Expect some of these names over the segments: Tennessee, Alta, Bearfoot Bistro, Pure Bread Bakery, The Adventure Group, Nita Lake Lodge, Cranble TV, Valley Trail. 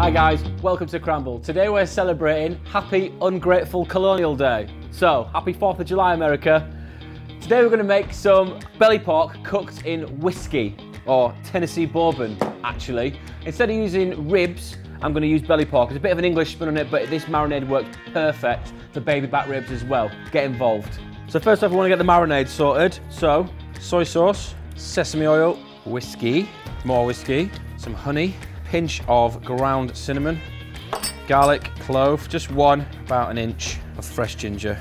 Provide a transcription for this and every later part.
Hi guys, welcome to Cranble. Today we're celebrating Happy Ungrateful Colonial Day. So, happy 4th of July, America. Today we're going to make some belly pork cooked in whiskey, or Tennessee bourbon, actually. Instead of using ribs, I'm going to use belly pork. There's a bit of an English spin on it, but this marinade works perfect for baby back ribs as well. Get involved. So first off, we want to get the marinade sorted. So, soy sauce, sesame oil, whiskey, more whiskey, some honey, pinch of ground cinnamon, garlic, clove, just one, about an inch of fresh ginger.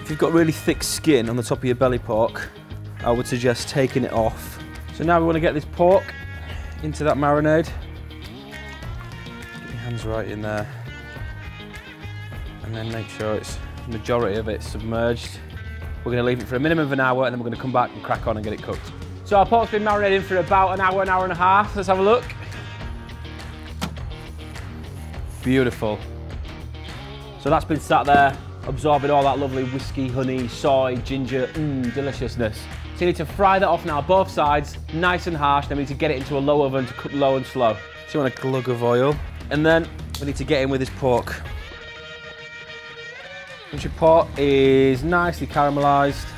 If you've got really thick skin on the top of your belly pork, I would suggest taking it off. So now we want to get this pork into that marinade. Get your hands right in there. And then make sure it's the majority of it submerged. We're going to leave it for a minimum of an hour and then we're going to come back and crack on and get it cooked. So our pork's been marinating for about an hour and a half. Let's have a look. Beautiful. So that's been sat there, absorbing all that lovely whiskey, honey, soy, ginger, deliciousness. So you need to fry that off now, both sides, nice and harsh. Then we need to get it into a low oven to cook low and slow. So you want a glug of oil. And then we need to get in with this pork. Once your pork is nicely caramelised,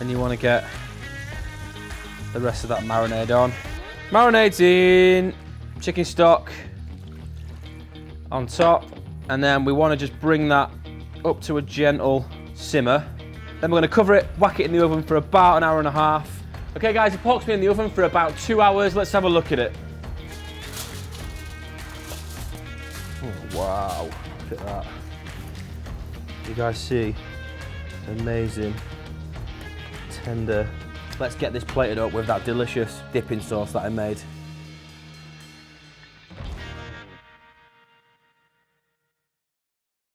then you want to get the rest of that marinade on. Marinade's in, chicken stock on top, and then we want to just bring that up to a gentle simmer. Then we're going to cover it, whack it in the oven for about an hour and a half. Okay guys, the pork's been in the oven for about 2 hours. Let's have a look at it. Oh, wow, look at that. You guys see, amazing, tender. Let's get this plated up with that delicious dipping sauce that I made.